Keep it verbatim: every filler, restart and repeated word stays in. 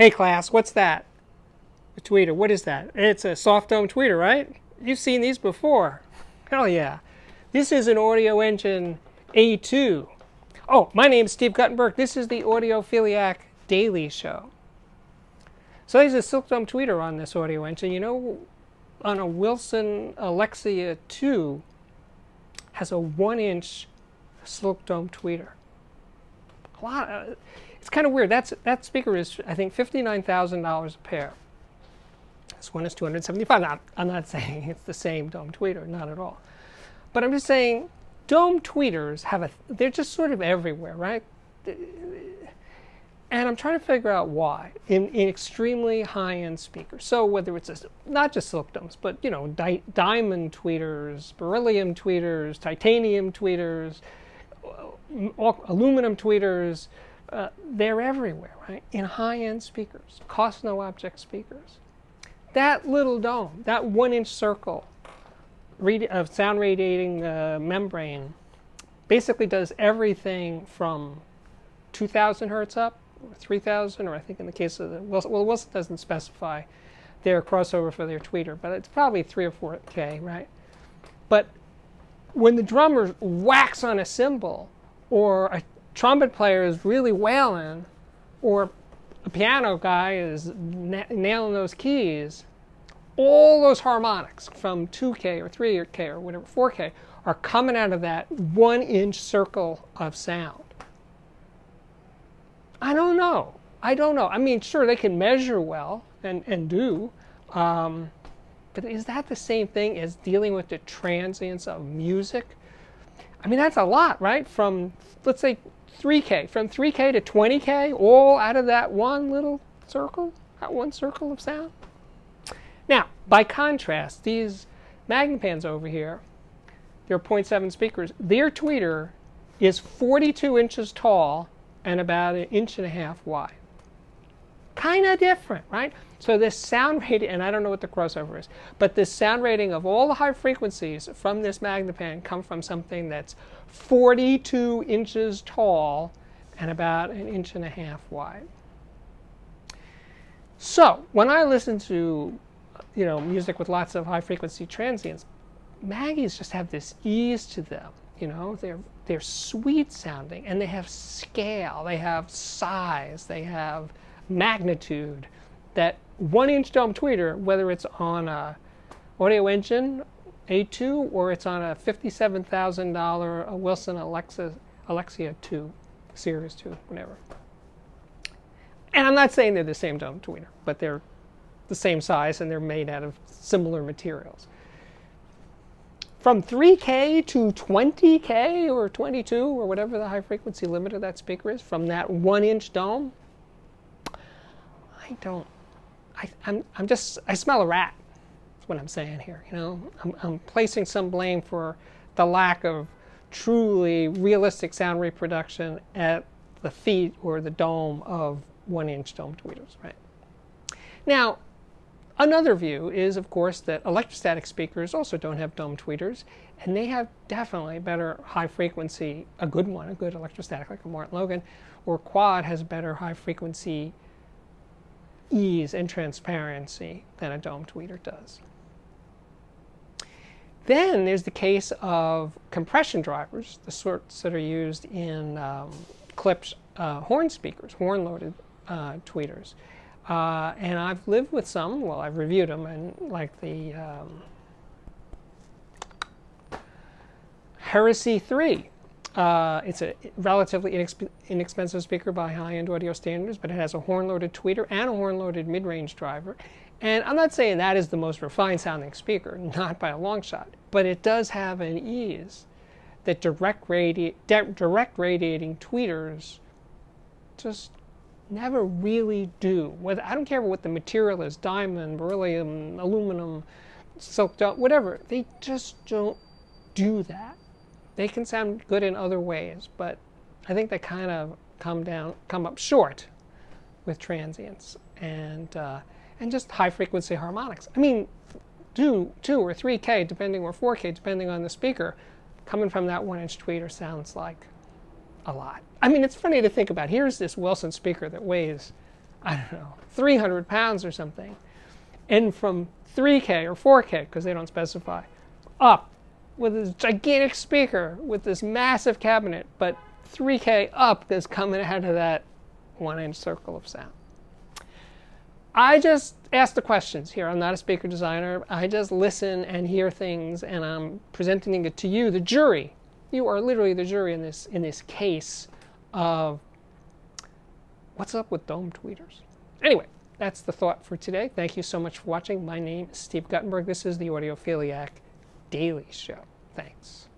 Hey class, what's that? A tweeter. What is that? It's a soft dome tweeter, right? You've seen these before. Hell yeah. This is an Audioengine A two. Oh, my name's Steve Guttenberg. This is the Audiophiliac Daily Show. So there's a silk dome tweeter on this Audioengine. You know, on a Wilson Alexia two has a one-inch silk dome tweeter. A lot. Of, it's kind of weird. That's that speaker is, I think, fifty-nine thousand dollars a pair. This one is two hundred seventy-five. Now, I'm not saying it's the same dome tweeter, not at all. But I'm just saying, dome tweeters have a. They're just sort of everywhere, right? And I'm trying to figure out why in, in extremely high-end speakers. So whether it's a, not just silk domes, but you know, di diamond tweeters, beryllium tweeters, titanium tweeters, aluminum tweeters, uh, they're everywhere, right? In high-end speakers, cost no object speakers. That little dome, that one-inch circle of sound radiating uh, membrane basically does everything from two thousand hertz up, or three thousand, or I think in the case of the Wilson, well, Wilson doesn't specify their crossover for their tweeter, but it's probably three or four K, right? But when the drummers whacks on a cymbal, or a trumpet player is really wailing, or a piano guy is na nailing those keys, all those harmonics from two K or three K or whatever, four K, are coming out of that one-inch circle of sound. I don't know. I don't know. I mean, sure, they can measure well and, and do, um, but is that the same thing as dealing with the transients of music? I mean, that's a lot, right? From, let's say, three K. From three K to twenty K, all out of that one little circle, that one circle of sound. Now, by contrast, these Magnepans over here, they're zero point seven speakers. Their tweeter is forty-two inches tall and about an inch and a half wide. Kind of different, right? So this sound rating, and I don't know what the crossover is, but this sound rating of all the high frequencies from this Magnepan come from something that's forty-two inches tall and about an inch and a half wide. So when I listen to, you know, music with lots of high frequency transients, Maggies just have this ease to them. You know, they're they're sweet sounding, and they have scale, they have size, they have magnitude. That one-inch dome tweeter, whether it's on a Audioengine A two or it's on a fifty-seven thousand dollar Wilson Alexa, Alexia two, Series two, whatever. And I'm not saying they're the same dome tweeter, but they're the same size and they're made out of similar materials. From three K to twenty K or twenty-two or whatever the high frequency limit of that speaker is, from that one-inch dome, I don't. I, I'm. I'm just. I smell a rat. That's what I'm saying here. You know, I'm, I'm placing some blame for the lack of truly realistic sound reproduction at the feet or the dome of one-inch dome tweeters, right? Now, another view is, of course, that electrostatic speakers also don't have dome tweeters, and they have definitely better high frequency, a good one, a good electrostatic like a Martin Logan, or quad has better high frequency ease and transparency than a dome tweeter does. Then there's the case of compression drivers, the sorts that are used in um, Klipsch uh, horn speakers, horn-loaded uh, tweeters. Uh, and I've lived with some, well, I've reviewed them, and like the um, Heresy three. Uh, it's a relatively inexp inexpensive speaker by high-end audio standards, but it has a horn-loaded tweeter and a horn-loaded mid-range driver. And I'm not saying that is the most refined-sounding speaker, not by a long shot, but it does have an ease that direct, radi di direct radiating tweeters just never really do. Whether, I don't care what the material is, diamond, beryllium, aluminum, silk, whatever, they just don't do that. They can sound good in other ways, but I think they kind of come down, come up short with transients and uh, and just high frequency harmonics. I mean, two, two or three K, depending, or four K, depending on the speaker, coming from that one-inch tweeter sounds like a lot. I mean, it's funny to think about. Here's this Wilson speaker that weighs I don't know, three hundred pounds or something. And from three K or four K, because they don't specify, up with this gigantic speaker with this massive cabinet, but three K up is coming out of that one-inch circle of sound. I just ask the questions here. I'm not a speaker designer. I just listen and hear things, and I'm presenting it to you, the jury. You are literally the jury in this, in this case of what's up with dome tweeters. Anyway, that's the thought for today. Thank you so much for watching. My name is Steve Guttenberg. This is the Audiophiliac Daily Show. Thanks.